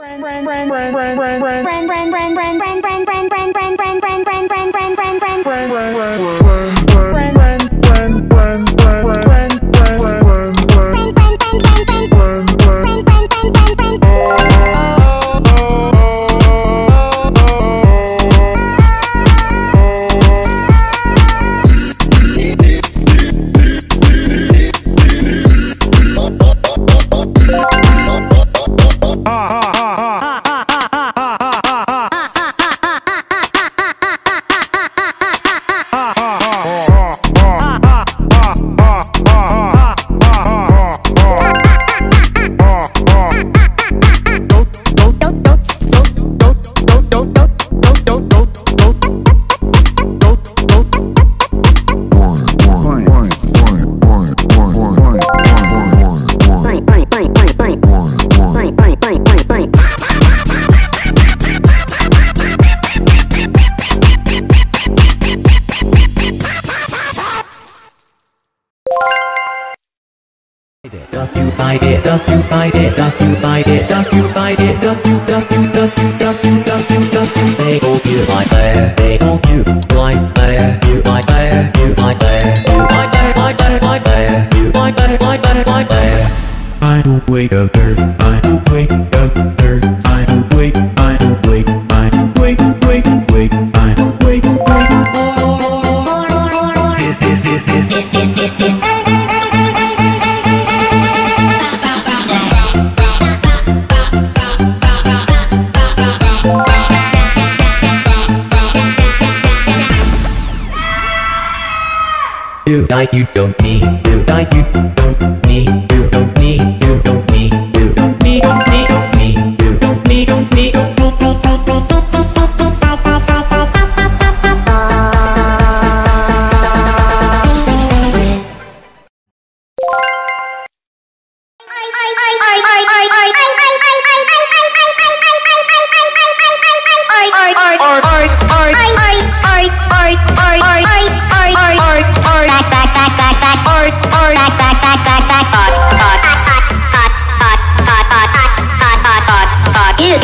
I don't wake up there, I don't wake up there, I don't wake, I don't wake, I don't wake, wake, wake, I don't wake, wake. Do I, you don't need, do I, you don't need, you don't need, you don't need, you don't need, don't need, don't need, you don't need, don't need,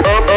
don't need,